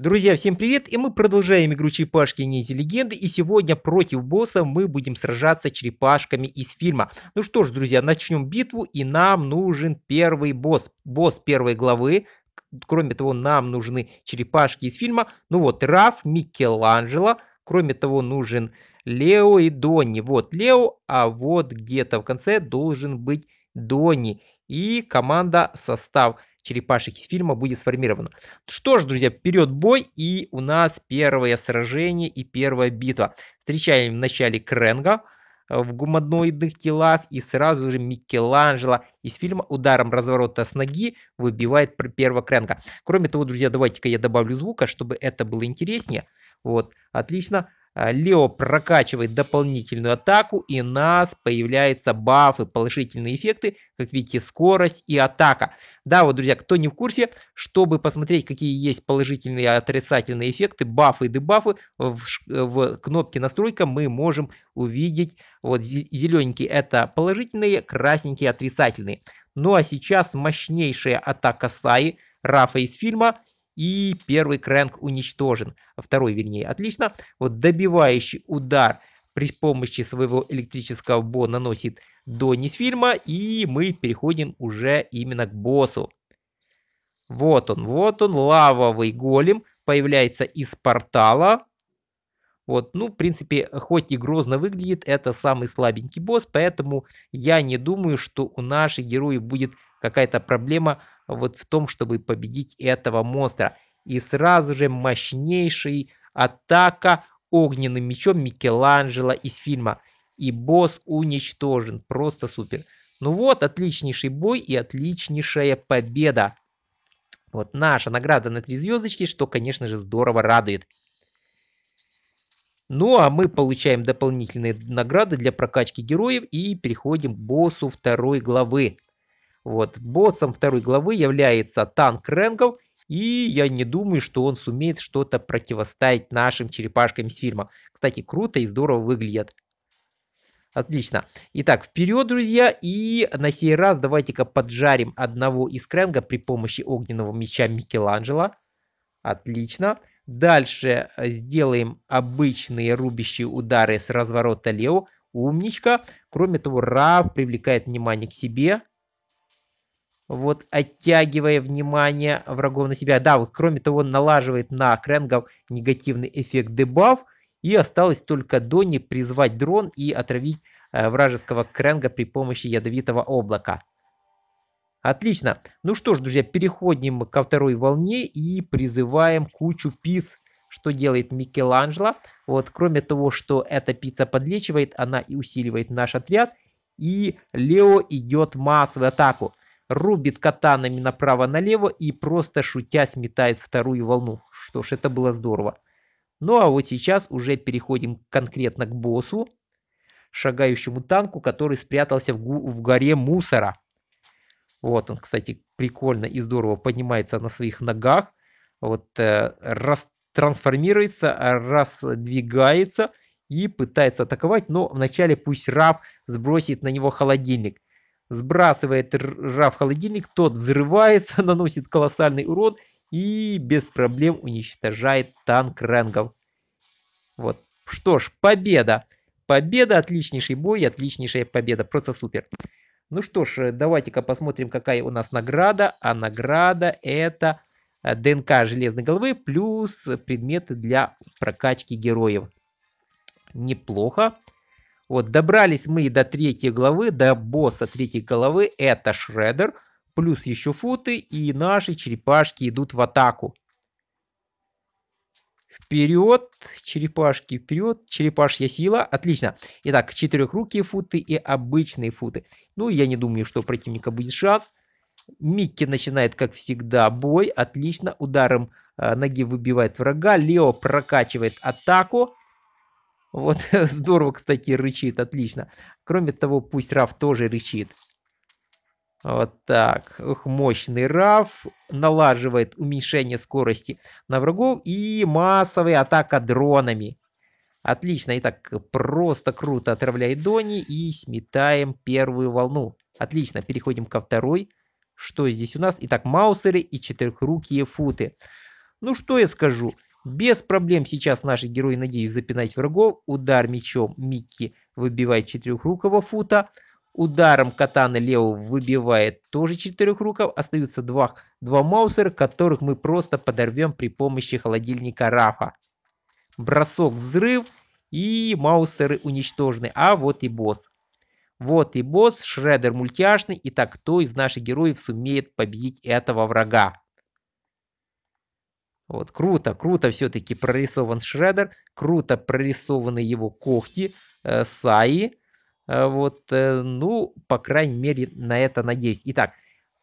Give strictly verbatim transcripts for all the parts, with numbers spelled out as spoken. Друзья, всем привет, и мы продолжаем игру Черепашки-Ниндзя Легенды, и сегодня против босса мы будем сражаться черепашками из фильма. Ну что ж, друзья, начнем битву, и нам нужен первый босс, босс первой главы. Кроме того, нам нужны черепашки из фильма. Ну вот, Раф, Микеланджело, кроме того, нужен Лео и Донни. Вот Лео, а вот где-то в конце должен быть Донни, и команда, состав черепашек из фильма будет сформировано. Что ж, друзья, вперед бой, и у нас первое сражение и первая битва. Встречаем в начале Кренга в гуманоидных телах, и сразу же Микеланджело из фильма ударом разворота с ноги выбивает первого Кренга. Кроме того, друзья, давайте-ка я добавлю звука, чтобы это было интереснее. Вот, отлично. Лео прокачивает дополнительную атаку, и у нас появляются бафы, положительные эффекты, как видите, скорость и атака. Да, вот, друзья, кто не в курсе, чтобы посмотреть, какие есть положительные и отрицательные эффекты, бафы и дебафы, в, в кнопке настройка мы можем увидеть, вот, зелененькие это положительные, красненькие отрицательные. Ну, а сейчас мощнейшая атака Саи, Рафа из фильма. И первый Кренг уничтожен. Второй, вернее. Отлично. Вот добивающий удар при помощи своего электрического бо наносит Донни из фильма. И мы переходим уже именно к боссу. Вот он, вот он, лавовый голем. Появляется из портала. Вот, ну, в принципе, хоть и грозно выглядит, это самый слабенький босс. Поэтому я не думаю, что у наших героев будет какая-то проблема вот в том, чтобы победить этого монстра. И сразу же мощнейшая атака огненным мечом Микеланджело из фильма. И босс уничтожен. Просто супер. Ну вот, отличнейший бой и отличнейшая победа. Вот наша награда на три звездочки, что, конечно же, здорово радует. Ну, а мы получаем дополнительные награды для прокачки героев и переходим к боссу второй главы. Вот, боссом второй главы является танк Крэнгов, и я не думаю, что он сумеет что-то противостоять нашим черепашкам из фильма. Кстати, круто и здорово выглядят. Отлично. Итак, вперед, друзья, и на сей раз давайте-ка поджарим одного из Крэнга при помощи огненного меча Микеланджело. Отлично. Дальше сделаем обычные рубящие удары с разворота Лео. Умничка. Кроме того, Раф привлекает внимание к себе. Вот, оттягивая внимание врагов на себя. Да, вот, кроме того, налаживает на Крэнгов негативный эффект дебаф. И осталось только Донни призвать дрон и отравить э, вражеского Крэнга при помощи ядовитого облака. Отлично. Ну что ж, друзья, переходим ко второй волне и призываем кучу пиц. Что делает Микеланджело? Вот, кроме того, что эта пицца подлечивает, она и усиливает наш отряд. И Лео идет массовую атаку. Рубит катанами направо-налево и просто шутя сметает вторую волну. Что ж, это было здорово. Ну а вот сейчас уже переходим конкретно к боссу, шагающему танку, который спрятался в, в горе мусора. Вот он, кстати, прикольно и здорово поднимается на своих ногах. Вот, э, рас, трансформируется, раздвигается и пытается атаковать. Но вначале пусть Раф сбросит на него холодильник. Сбрасывает Раф холодильник, тот взрывается, наносит колоссальный урон и без проблем уничтожает танк Крэнгов. Вот, что ж, победа. Победа, отличнейший бой, отличнейшая победа, просто супер. Ну что ж, давайте-ка посмотрим, какая у нас награда. А награда это ДНК железной головы плюс предметы для прокачки героев. Неплохо. Вот, добрались мы до третьей главы, до босса третьей главы, это Шреддер, плюс еще футы, и наши черепашки идут в атаку. Вперед, черепашки, вперед, черепашья сила, отлично. Итак, четырехрукие футы и обычные футы. Ну, я не думаю, что у противника будет шанс. Микки начинает, как всегда, бой, отлично, ударом э, ноги выбивает врага, Лео прокачивает атаку. Вот, здорово, кстати, рычит, отлично. Кроме того, пусть Раф тоже рычит. Вот так. Ох, мощный Раф налаживает уменьшение скорости на врагов и массовая атака дронами. Отлично. Итак, просто круто отравляет Донни и сметаем первую волну. Отлично. Переходим ко второй. Что здесь у нас? Итак, маусеры и четырехрукие футы. Ну что я скажу, без проблем сейчас наши герои надеются запинать врагов. Удар мечом Микки выбивает четырехрукого Фута. Ударом катаны Лео выбивает тоже четырехруков. Остаются два, два маусера, которых мы просто подорвем при помощи холодильника Рафа. Бросок, взрыв, и маусеры уничтожены. А вот и босс. Вот и босс, Шреддер мультяшный. Итак, кто из наших героев сумеет победить этого врага? Вот, круто, круто все-таки прорисован Шреддер. Круто прорисованы его когти, э, саи. Э, вот, э, ну, по крайней мере, на это надеюсь. Итак,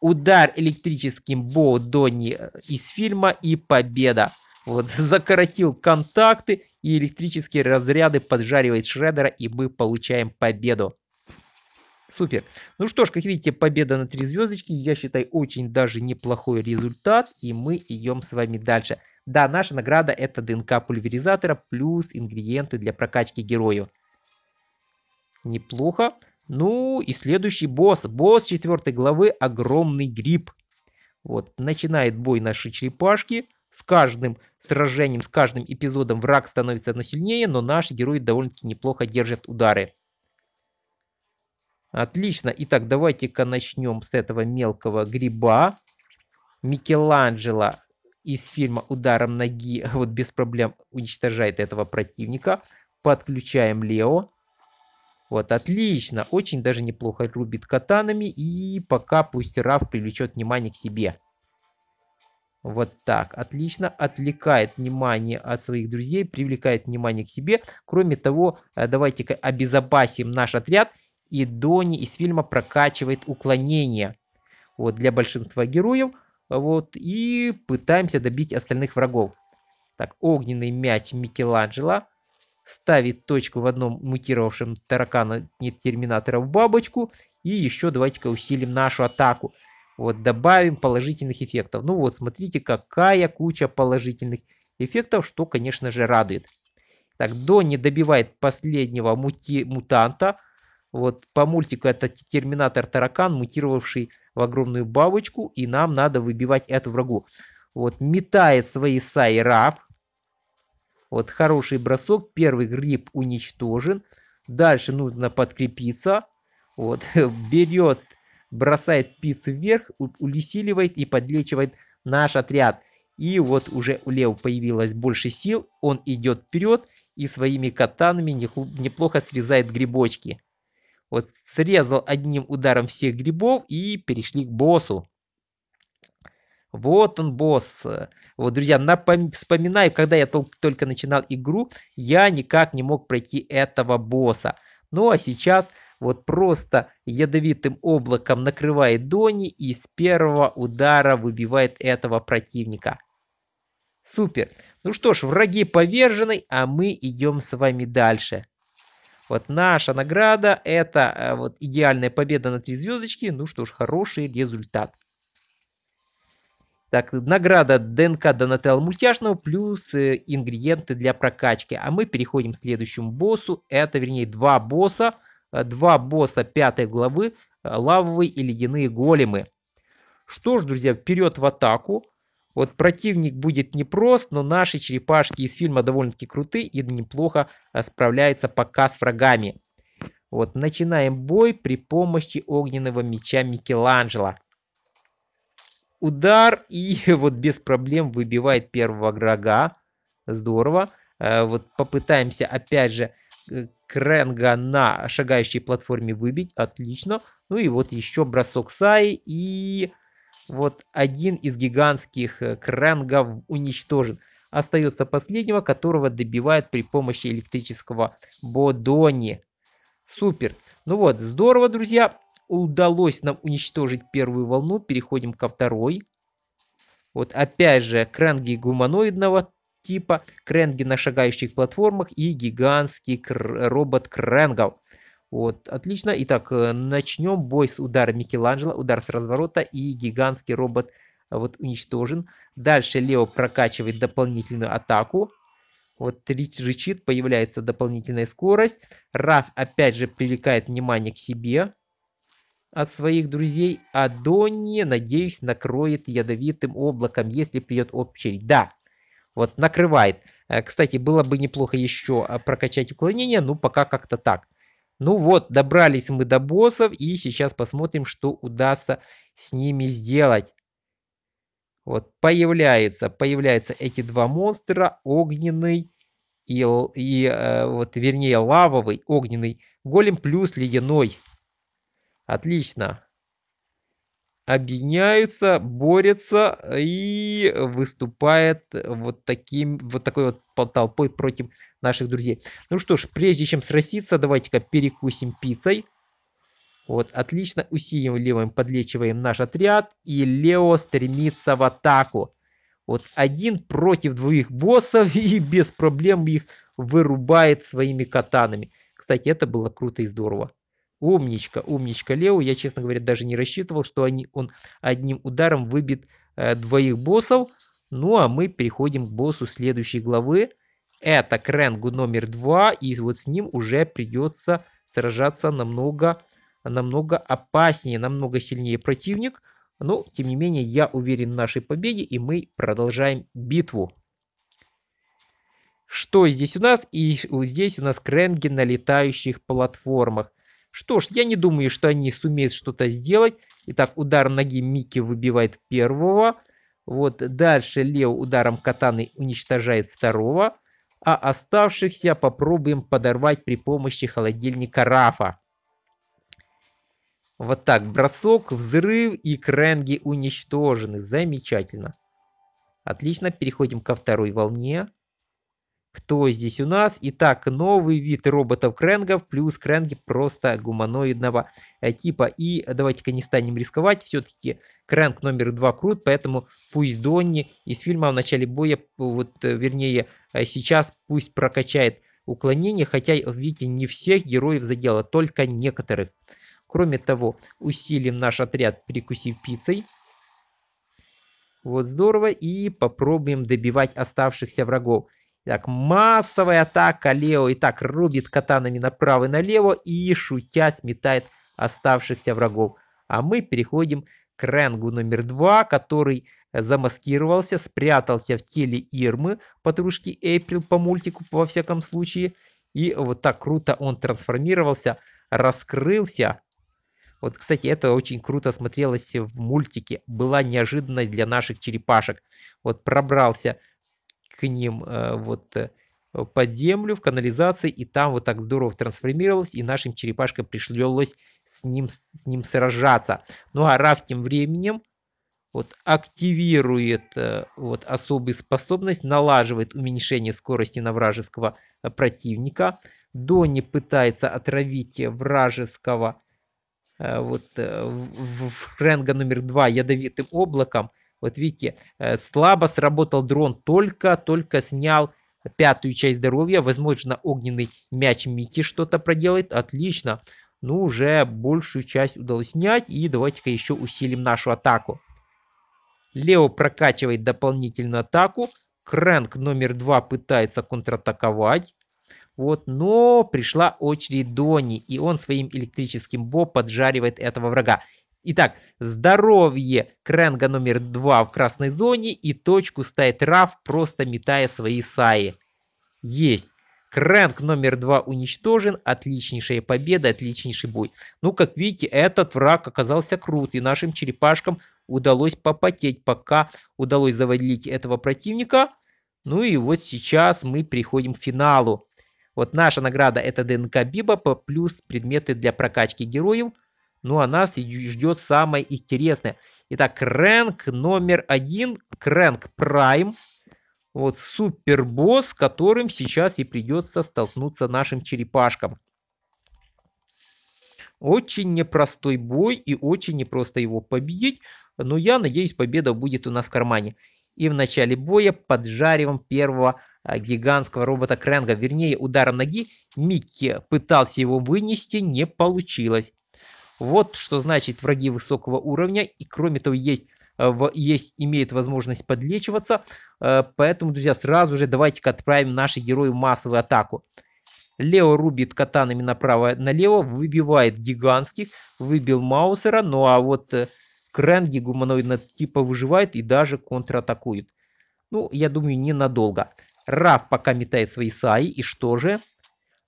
удар электрическим Боу Донни из фильма и победа. Вот, закоротил контакты, и электрические разряды поджаривает Шреддера, и мы получаем победу. Супер. Ну что ж, как видите, победа на три звездочки. Я считаю, очень даже неплохой результат. И мы идем с вами дальше. Да, наша награда — это ДНК пульверизатора плюс ингредиенты для прокачки героев. Неплохо. Ну и следующий босс. Босс четвертой главы — огромный гриб. Вот, начинает бой наши черепашки. С каждым сражением, с каждым эпизодом враг становится все сильнее, но наши герои довольно-таки неплохо держат удары. Отлично. Итак, давайте-ка начнем с этого мелкого гриба. Микеланджело из фильма «Ударом ноги» вот без проблем уничтожает этого противника. Подключаем Лео. Вот, отлично. Очень даже неплохо рубит катанами. И пока пусть Раф привлечет внимание к себе. Вот так. Отлично. Отвлекает внимание от своих друзей, привлекает внимание к себе. Кроме того, давайте-ка обезопасим наш отряд. И Донни из фильма прокачивает уклонение. Вот, для большинства героев. Вот, и пытаемся добить остальных врагов. Так, огненный мяч Микеланджело ставит точку в одном мутировавшем таракана нет терминатора в бабочку. И еще давайте-ка усилим нашу атаку. Вот, добавим положительных эффектов. Ну вот, смотрите, какая куча положительных эффектов, что, конечно же, радует. Так, Донни добивает последнего мути мутанта. Вот, по мультику это терминатор-таракан, мутировавший в огромную бабочку, и нам надо выбивать эту врагу. Вот, метает свои саи Раф. Вот, хороший бросок, первый гриб уничтожен. Дальше нужно подкрепиться. Вот, берет, бросает пиццу вверх, усиливает и подлечивает наш отряд. И вот уже у Лео появилось больше сил, он идет вперед и своими катанами неплохо срезает грибочки. Вот, срезал одним ударом всех грибов, и перешли к боссу. Вот он, босс. Вот, друзья, напом... вспоминаю, когда я только начинал игру, я никак не мог пройти этого босса. Ну, а сейчас вот просто ядовитым облаком накрывает Донни и с первого удара выбивает этого противника. Супер. Ну что ж, враги повержены, а мы идем с вами дальше. Вот наша награда — это вот идеальная победа на три звездочки. Ну что ж, хороший результат. Так, награда ДНК Донателла мультяшного плюс ингредиенты для прокачки. А мы переходим к следующему боссу. Это, вернее, два босса. Два босса пятой главы. Лавовые и ледяные големы. Что ж, друзья, вперед в атаку. Вот, противник будет непрост, но наши черепашки из фильма довольно-таки крутые и неплохо справляются пока с врагами. Вот, начинаем бой при помощи огненного меча Микеланджело. Удар, и вот без проблем выбивает первого врага. Здорово. Вот, попытаемся опять же Кренга на шагающей платформе выбить. Отлично. Ну и вот еще бросок саи, и... Вот один из гигантских крэнгов уничтожен. Остается последнего, которого добивают при помощи электрического Бодони. Супер. Ну вот, здорово, друзья. Удалось нам уничтожить первую волну. Переходим ко второй. Вот опять же крэнги гуманоидного типа, крэнги на шагающих платформах и гигантский робот крэнгов. Вот, отлично. Итак, начнем бой с удара Микеланджело. Удар с разворота, и гигантский робот вот уничтожен. Дальше Лео прокачивает дополнительную атаку. Вот, рычит, появляется дополнительная скорость. Раф опять же привлекает внимание к себе от своих друзей. А Донни, надеюсь, накроет ядовитым облаком, если придет очередь. Да, Вот, накрывает. Кстати, было бы неплохо еще прокачать уклонение, но пока как-то так. Ну вот, добрались мы до боссов, и сейчас посмотрим, что удастся с ними сделать. Вот, появляются, появляются эти два монстра, огненный и, и э, вот, вернее, лавовый, огненный голем плюс ледяной. Отлично. Объединяются, борются и выступает вот таким вот такой вот толпой против наших друзей. Ну что ж, прежде чем сраститься, давайте-ка перекусим пиццей. Вот, отлично, усиливаем, подлечиваем наш отряд. И Лео стремится в атаку. Вот один против двоих боссов и без проблем их вырубает своими катанами. Кстати, это было круто и здорово. Умничка, умничка Лео. Я, честно говоря, даже не рассчитывал, что они, он одним ударом выбит э, двоих боссов. Ну, а мы переходим к боссу следующей главы. Это Кренгу номер два. И вот с ним уже придется сражаться намного, намного опаснее, намного сильнее противник. Но, тем не менее, я уверен в нашей победе. И мы продолжаем битву. Что здесь у нас? И здесь у нас Кренги на летающих платформах. Что ж, я не думаю, что они сумеют что-то сделать. Итак, удар ноги Микки выбивает первого. Вот дальше Лео ударом катаны уничтожает второго. А оставшихся попробуем подорвать при помощи холодильника Рафа. Вот так, бросок, взрыв и кренги уничтожены. Замечательно. Отлично, переходим ко второй волне. Кто здесь у нас? Итак, новый вид роботов-кренгов плюс кренги просто гуманоидного типа. И давайте-ка не станем рисковать. Все-таки кренг номер два крут, поэтому пусть Донни из фильма в начале боя, вот, вернее, сейчас пусть прокачает уклонение. Хотя, видите, не всех героев задело, только некоторых. Кроме того, усилим наш отряд, перекусив пиццей. Вот здорово. И попробуем добивать оставшихся врагов. Так, массовая атака Лео. Итак, рубит катанами направо и налево и, шутя, сметает оставшихся врагов. А мы переходим к Кренгу номер два, который замаскировался, спрятался в теле Ирмы, подружки Эприл по мультику, во всяком случае. И вот так круто он трансформировался, раскрылся. Вот, кстати, это очень круто смотрелось в мультике. Была неожиданность для наших черепашек. Вот пробрался к ним вот под землю, в канализации, и там вот так здорово трансформировалось, и нашим черепашкам пришлось с ним, с ним сражаться. Ну а Раф тем временем вот активирует вот особую способность, налаживает уменьшение скорости на вражеского противника. Донни пытается отравить вражеского вот в Кренга номер два ядовитым облаком. Вот видите, слабо сработал дрон, только-только снял пятую часть здоровья. Возможно, огненный мяч Микки что-то проделает. Отлично. Ну, уже большую часть удалось снять. И давайте-ка еще усилим нашу атаку. Лео прокачивает дополнительную атаку. Кренг номер два пытается контратаковать. Вот, но пришла очередь Донни. И он своим электрическим бо поджаривает этого врага. Итак, здоровье Кренга номер два в красной зоне, и точку ставит Раф, просто метая свои саи. Есть. Кренг номер два уничтожен. Отличнейшая победа, отличнейший бой. Ну, как видите, этот враг оказался крут, и нашим черепашкам удалось попотеть, пока удалось завалить этого противника. Ну и вот сейчас мы переходим к финалу. Вот наша награда — это ДНК Биба плюс предметы для прокачки героев. Ну а нас ждет самое интересное. Итак, Кренг номер один, Кренг прайм. Вот супербосс, с которым сейчас и придется столкнуться нашим черепашкам. Очень непростой бой и очень непросто его победить. Но я надеюсь, победа будет у нас в кармане. И в начале боя поджариваем первого гигантского робота Кренга. Вернее, ударом ноги Микки пытался его вынести, не получилось. Вот что значит враги высокого уровня. И кроме того, есть, есть, имеет возможность подлечиваться. Поэтому, друзья, сразу же давайте-ка отправим наших героев в массовую атаку. Лео рубит катанами направо и налево. Выбивает гигантских. Выбил Маусера. Ну а вот Кренги гуманоидного типа выживает и даже контратакует. Ну, я думаю, ненадолго. Раф пока метает свои саи. И что же?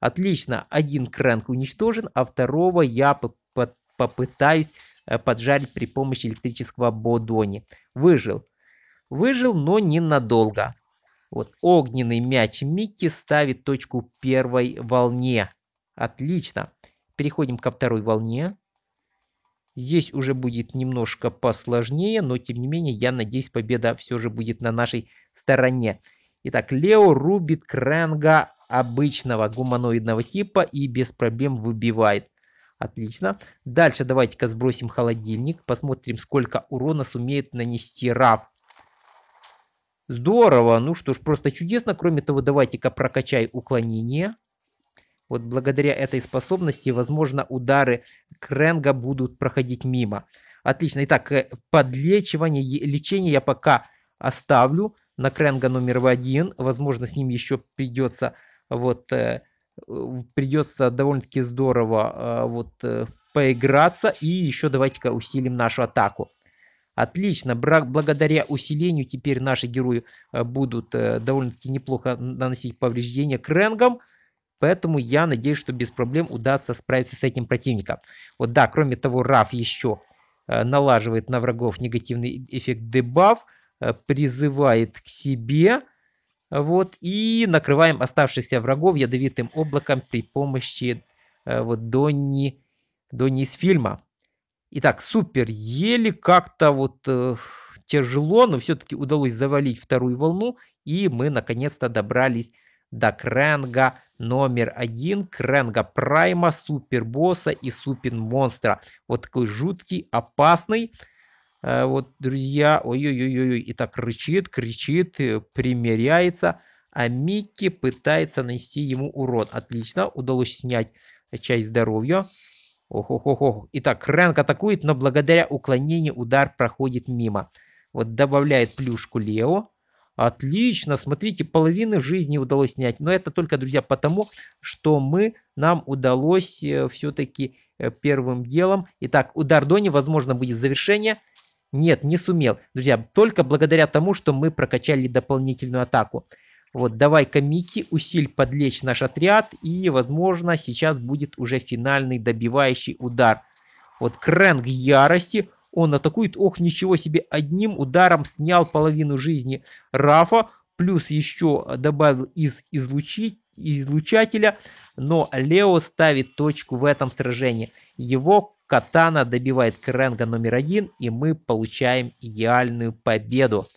Отлично, один кренг уничтожен, а второго я по по попытаюсь поджарить при помощи электрического бодони. Выжил. Выжил, но ненадолго. Вот, огненный мяч Микки ставит точку первой волне. Отлично. Переходим ко второй волне. Здесь уже будет немножко посложнее, но тем не менее, я надеюсь, победа все же будет на нашей стороне. Итак, Лео рубит кренга обычного гуманоидного типа и без проблем выбивает. Отлично. Дальше давайте-ка сбросим холодильник. Посмотрим, сколько урона сумеет нанести Раф. Здорово. Ну что ж, просто чудесно. Кроме того, давайте-ка прокачай уклонение. Вот благодаря этой способности, возможно, удары кренга будут проходить мимо. Отлично. Итак, подлечивание, лечение я пока оставлю на кренга номер один. Возможно, с ним еще придется, вот, придется довольно-таки здорово вот, поиграться. И еще давайте-ка усилим нашу атаку. Отлично. Благодаря усилению теперь наши герои будут довольно-таки неплохо наносить повреждения кренгам. Поэтому я надеюсь, что без проблем удастся справиться с этим противником. Вот да, кроме того, Раф еще налаживает на врагов негативный эффект дебаф, призывает к себе. Вот, и накрываем оставшихся врагов ядовитым облаком при помощи вот, Донни, Донни из фильма. Итак, супер, еле как-то вот тяжело, но все-таки удалось завалить вторую волну. И мы наконец-то добрались до кренга номер один, кренга прайма, супербосса и супермонстра. Вот такой жуткий, опасный. Вот, друзья, ой-ой-ой-ой, и так рычит, кричит, примеряется. А Микки пытается нанести ему урон. Отлично, удалось снять часть здоровья. Ох-ох-ох-ох. Итак, кренг атакует, но благодаря уклонению удар проходит мимо. Вот добавляет плюшку Лео. Отлично, смотрите, половину жизни удалось снять. Но это только, друзья, потому, что мы, нам удалось все-таки первым делом. Итак, удар Донни, возможно, будет завершение. Нет, не сумел. Друзья, только благодаря тому, что мы прокачали дополнительную атаку. Вот, давай-ка, Микки, усиль подлечь наш отряд. И, возможно, сейчас будет уже финальный добивающий удар. Вот, кренг ярости. Он атакует, ох, ничего себе, одним ударом снял половину жизни Рафа, плюс еще добавил из излучи... излучателя, но Лео ставит точку в этом сражении. Его катана добивает кренга номер один, и мы получаем идеальную победу.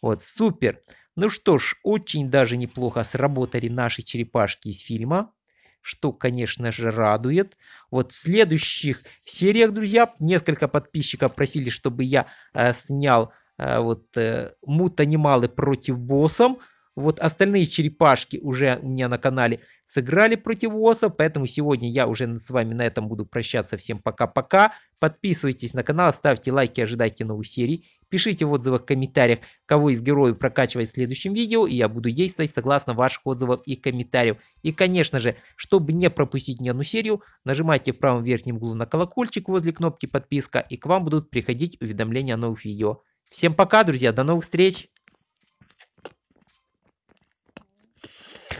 Вот, супер. Ну что ж, очень даже неплохо сработали наши черепашки из фильма. Что, конечно же, радует. Вот в следующих сериях, друзья, несколько подписчиков просили, чтобы я э, снял э, вот, э, мут-анималы против боссов. Вот остальные черепашки уже у меня на канале сыграли против боссов, поэтому сегодня я уже с вами на этом буду прощаться. Всем пока-пока. Подписывайтесь на канал, ставьте лайки, ожидайте новых серий. Пишите в отзывах, в комментариях, кого из героев прокачивать в следующем видео, и я буду действовать согласно ваших отзывов и комментариев. И, конечно же, чтобы не пропустить ни одну серию, нажимайте в правом верхнем углу на колокольчик возле кнопки подписка, и к вам будут приходить уведомления о новых видео. Всем пока, друзья, до новых встреч!